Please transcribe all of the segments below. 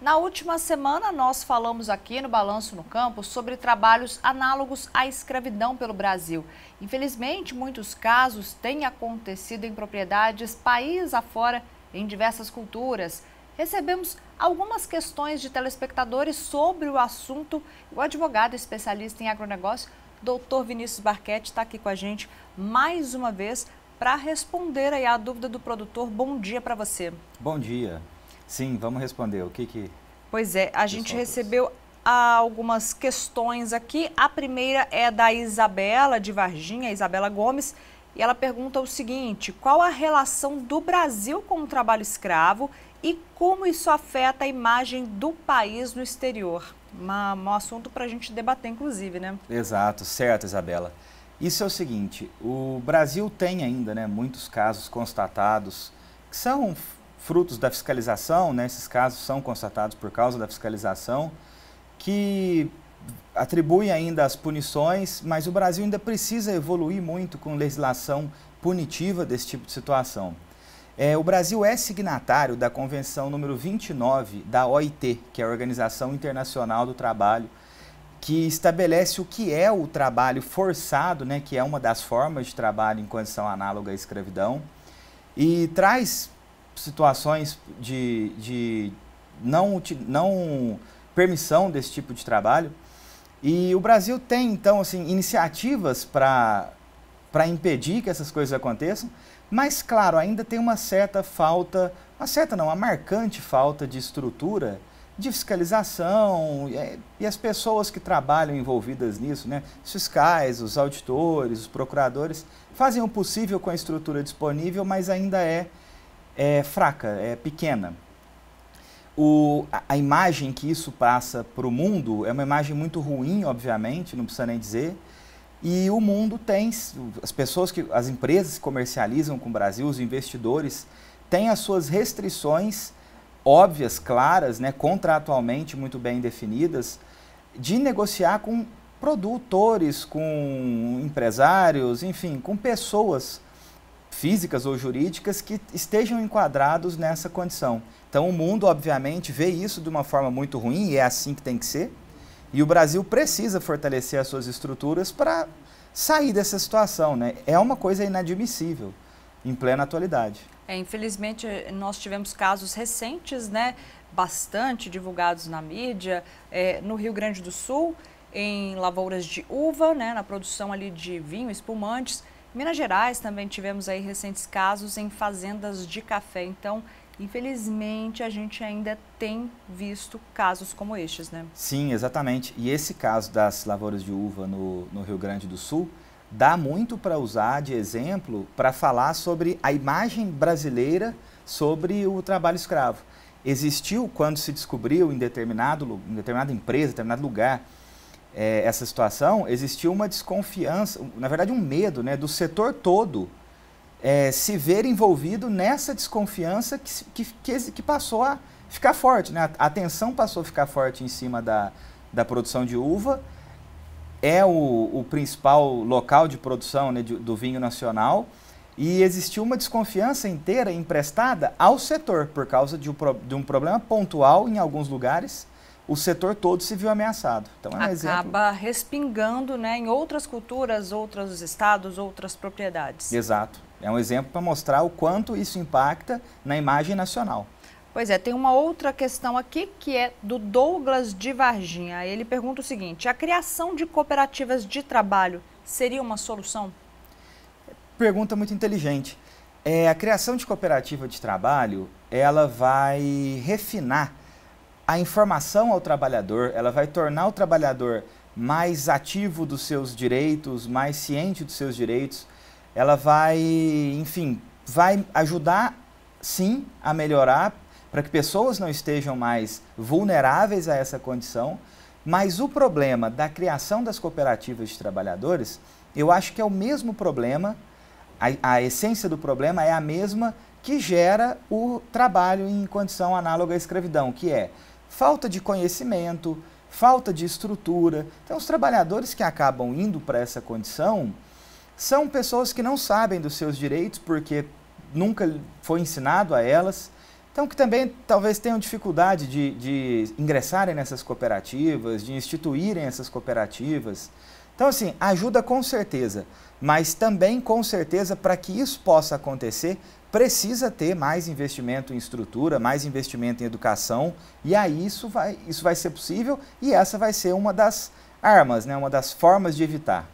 Na última semana, nós falamos aqui no Balanço no Campo sobre trabalhos análogos à escravidão pelo Brasil. Infelizmente, muitos casos têm acontecido em propriedades país afora, em diversas culturas. Recebemos algumas questões de telespectadores sobre o assunto. O advogado especialista em agronegócio, Dr. Vinícius Barquette, está aqui com a gente mais uma vez para responder aí a dúvida do produtor. Bom dia para você. Bom dia. Sim, vamos responder. O que que... Pois é, a gente recebeu algumas questões aqui. A primeira é da Isabela de Varginha, Isabela Gomes, e ela pergunta o seguinte: qual a relação do Brasil com o trabalho escravo e como isso afeta a imagem do país no exterior? Um assunto para a gente debater, inclusive, né? Exato, certo, Isabela. Isso é o seguinte, o Brasil tem ainda, né, muitos casos constatados que são frutos da fiscalização, né, esses casos são constatados por causa da fiscalização, que atribuem ainda as punições, mas o Brasil ainda precisa evoluir muito com legislação punitiva desse tipo de situação. O Brasil é signatário da Convenção número 29 da OIT, que é a Organização Internacional do Trabalho, que estabelece o que é o trabalho forçado, né, que é uma das formas de trabalho em condição análoga à escravidão, e traz situações de não permissão desse tipo de trabalho. E o Brasil tem, então, assim, iniciativas para impedir que essas coisas aconteçam, mas, claro, ainda tem uma certa falta, uma marcante falta de estrutura, de fiscalização, e as pessoas que trabalham envolvidas nisso, né, os fiscais, os auditores, os procuradores, fazem o possível com a estrutura disponível, mas ainda é fraca, é pequena. A imagem que isso passa para o mundo é uma imagem muito ruim, obviamente, não precisa nem dizer. E o mundo tem, as empresas que comercializam com o Brasil, os investidores, têm as suas restrições óbvias, claras, né, contratualmente muito bem definidas, de negociar com produtores, com empresários, enfim, com pessoas físicas ou jurídicas que estejam enquadrados nessa condição. Então o mundo, obviamente, vê isso de uma forma muito ruim, e é assim que tem que ser, e o Brasil precisa fortalecer as suas estruturas para sair dessa situação, né? É uma coisa inadmissível em plena atualidade. Infelizmente, nós tivemos casos recentes, né, bastante divulgados na mídia, no Rio Grande do Sul, em lavouras de uva, né, na produção ali de vinho, espumantes. Minas Gerais também tivemos aí recentes casos em fazendas de café. Então, infelizmente, a gente ainda tem visto casos como estes, né? Sim, exatamente. E esse caso das lavouras de uva no Rio Grande do Sul dá muito para usar de exemplo para falar sobre a imagem brasileira sobre o trabalho escravo. Existiu, quando se descobriu em determinada empresa, em determinado lugar, essa situação, existiu uma desconfiança, na verdade um medo, né, do setor todo se ver envolvido nessa desconfiança que passou a ficar forte, né? A atenção passou a ficar forte em cima da produção de uva, é o principal local de produção, né, do vinho nacional, e existiu uma desconfiança inteira emprestada ao setor, por causa de um problema pontual em alguns lugares. O setor todo se viu ameaçado. Então, é um exemplo. Acaba respingando, né, em outras culturas, outros estados, outras propriedades. Exato. É um exemplo para mostrar o quanto isso impacta na imagem nacional. Pois é, tem uma outra questão aqui que é do Douglas de Varginha. Ele pergunta o seguinte: a criação de cooperativas de trabalho seria uma solução? Pergunta muito inteligente. A criação de cooperativa de trabalho, ela vai refinar a informação ao trabalhador, ela vai tornar o trabalhador mais ativo dos seus direitos, mais ciente dos seus direitos, ela vai, enfim, vai ajudar, sim, a melhorar, para que pessoas não estejam mais vulneráveis a essa condição, mas o problema da criação das cooperativas de trabalhadores, eu acho que é o mesmo problema, a essência do problema é a mesma que gera o trabalho em condição análoga à escravidão, que é falta de conhecimento, falta de estrutura. Então, os trabalhadores que acabam indo para essa condição são pessoas que não sabem dos seus direitos porque nunca foi ensinado a elas, Então, que também talvez tenham dificuldade de ingressarem nessas cooperativas, de instituírem essas cooperativas. Então, assim, ajuda com certeza, mas também com certeza para que isso possa acontecer, precisa ter mais investimento em estrutura, mais investimento em educação, e aí isso vai ser possível e essa vai ser uma das armas, né, uma das formas de evitar.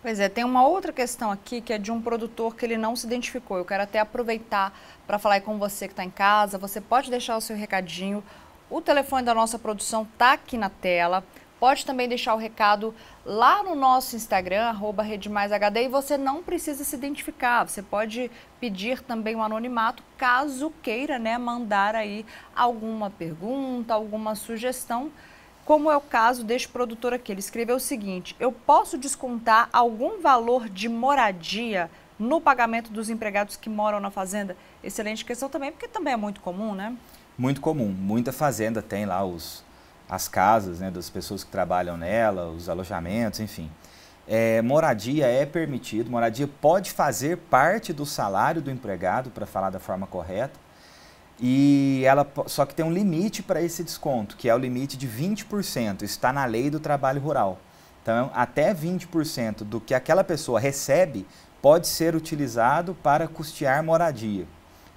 Pois é, tem uma outra questão aqui que é de um produtor que ele não se identificou. Eu quero até aproveitar para falar aí com você que está em casa. Você pode deixar o seu recadinho. O telefone da nossa produção está aqui na tela. Pode também deixar o recado lá no nosso Instagram, @RedemaisHD, e você não precisa se identificar. Você pode pedir também um anonimato, caso queira, né, mandar aí alguma pergunta, alguma sugestão. Como é o caso deste produtor aqui, ele escreveu o seguinte: eu posso descontar algum valor de moradia no pagamento dos empregados que moram na fazenda? Excelente questão também, porque também é muito comum, né? Muito comum, muita fazenda tem lá as casas, né, das pessoas que trabalham nela, os alojamentos, enfim. Moradia é permitido, moradia pode fazer parte do salário do empregado, para falar da forma correta. E ela só que tem um limite para esse desconto, que é o limite de 20%. Isso está na lei do trabalho rural. Então, até 20% do que aquela pessoa recebe pode ser utilizado para custear moradia.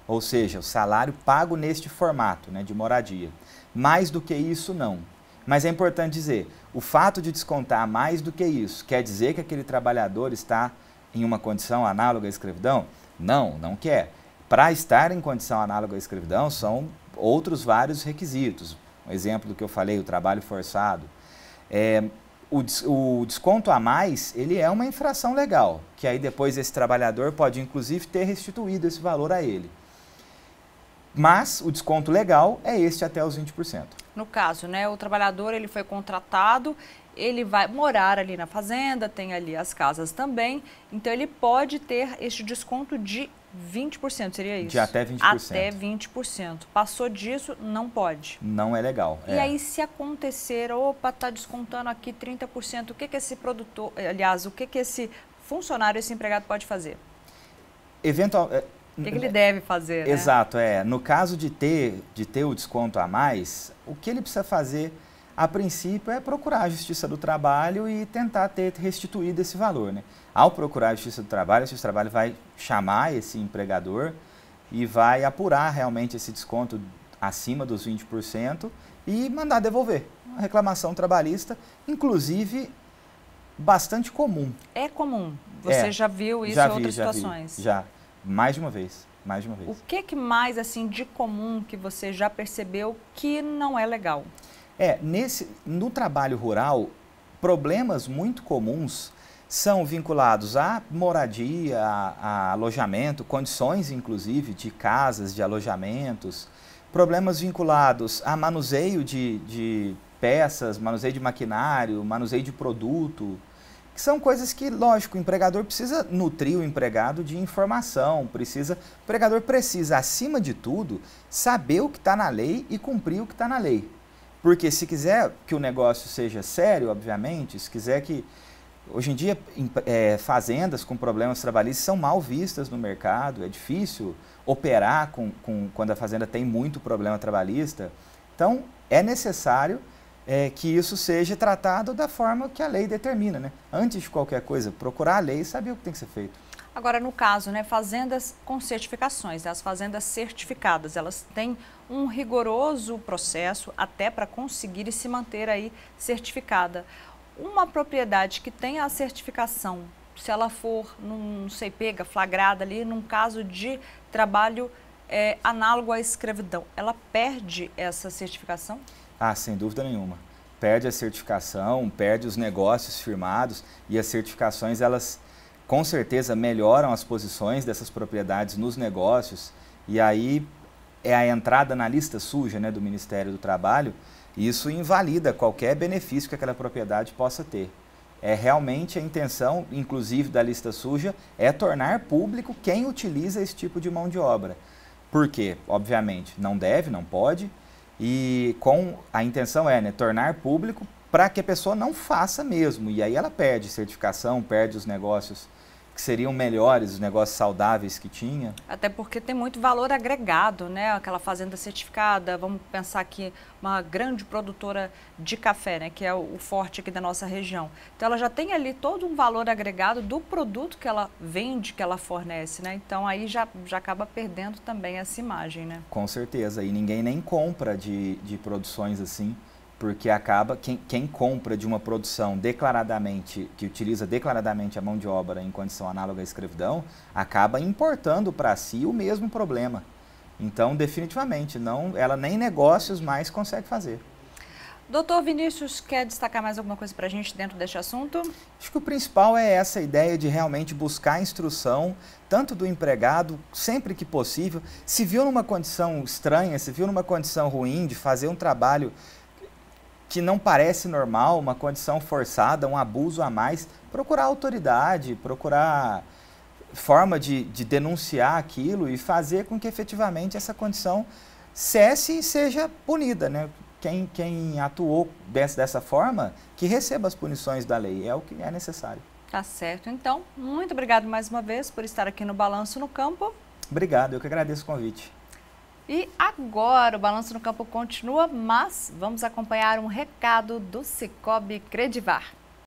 Ou seja, o salário pago neste formato, né, de moradia. Mais do que isso, não. Mas é importante dizer, o fato de descontar mais do que isso, quer dizer que aquele trabalhador está em uma condição análoga à escravidão? Não, não quer. Para estar em condição análoga à escravidão, são outros vários requisitos. Um exemplo do que eu falei, o trabalho forçado. O desconto a mais, ele é uma infração legal, que aí depois esse trabalhador pode, inclusive, ter restituído esse valor a ele. Mas o desconto legal é este até os 20%. No caso, né, o trabalhador ele foi contratado, ele vai morar ali na fazenda, tem ali as casas também, então ele pode ter este desconto de 20%, seria isso? De até 20%. Até 20%. Passou disso, não pode. Não é legal. E aí, se acontecer, opa, está descontando aqui 30%, o que esse produtor, aliás, o que esse funcionário, esse empregado pode fazer? Eventualmente... O que ele deve fazer, né? Exato, no caso de ter o desconto a mais, o que ele precisa fazer, a princípio, é procurar a Justiça do Trabalho e tentar ter restituído esse valor, né? Ao procurar a Justiça do Trabalho, a Justiça do Trabalho vai chamar esse empregador e vai apurar realmente esse desconto acima dos 20% e mandar devolver. Uma reclamação trabalhista, inclusive, bastante comum. É comum? Você já viu isso em outras situações? Já. Mais de uma vez. O que mais, assim, de comum que você já percebeu que não é legal? No trabalho rural, problemas muito comuns são vinculados à moradia, a alojamento, condições, inclusive, de casas, de alojamentos, problemas vinculados a manuseio de peças, manuseio de maquinário, manuseio de produto, que são coisas que, lógico, o empregador precisa nutrir o empregado de informação, o empregador precisa, acima de tudo, saber o que está na lei e cumprir o que está na lei. Porque se quiser que o negócio seja sério, obviamente, se quiser que... Hoje em dia, fazendas com problemas trabalhistas são mal vistas no mercado, é difícil operar quando a fazenda tem muito problema trabalhista. Então, é necessário... que isso seja tratado da forma que a lei determina, né? Antes de qualquer coisa, procurar a lei e saber o que tem que ser feito. Agora, no caso, né, fazendas com certificações, né, as fazendas certificadas, elas têm um rigoroso processo até para conseguir e se manter aí certificada. Uma propriedade que tem a certificação, se ela for, não sei, pega, flagrada ali, num caso de trabalho análogo à escravidão, ela perde essa certificação? Ah, sem dúvida nenhuma. Perde a certificação, perde os negócios firmados e as certificações, elas com certeza melhoram as posições dessas propriedades nos negócios e aí é a entrada na lista suja, né, do Ministério do Trabalho e isso invalida qualquer benefício que aquela propriedade possa ter. Realmente a intenção, inclusive da lista suja, é tornar público quem utiliza esse tipo de mão de obra. Por quê? Obviamente, não deve, não pode. E com a intenção né, tornar público para que a pessoa não faça mesmo. E aí ela perde certificação, perde os negócios que seriam melhores, os negócios saudáveis que tinha? Até porque tem muito valor agregado, né? Aquela fazenda certificada, vamos pensar aqui, uma grande produtora de café, né? Que é o forte aqui da nossa região. Então, ela já tem ali todo um valor agregado do produto que ela vende, que ela fornece, né? Então, aí já acaba perdendo também essa imagem, né? Com certeza. E ninguém nem compra de produções assim, porque acaba, quem compra de uma produção declaradamente, que utiliza declaradamente a mão de obra em condição análoga à escravidão, acaba importando para si o mesmo problema. Então, definitivamente, não, ela nem negócios mais consegue fazer. Doutor Vinícius, quer destacar mais alguma coisa para a gente dentro deste assunto? Acho que o principal é essa ideia de realmente buscar instrução, tanto do empregado, sempre que possível. Se viu numa condição estranha, se viu numa condição ruim de fazer um trabalho que não parece normal, uma condição forçada, um abuso a mais, procurar autoridade, procurar forma de denunciar aquilo e fazer com que efetivamente essa condição cesse e seja punida, né? Quem atuou dessa forma, que receba as punições da lei, é o que é necessário. Tá certo. Então, muito obrigado mais uma vez por estar aqui no Balanço no Campo. Obrigado, eu que agradeço o convite. E agora o Balanço no Campo continua, mas vamos acompanhar um recado do Sicoob Credivar.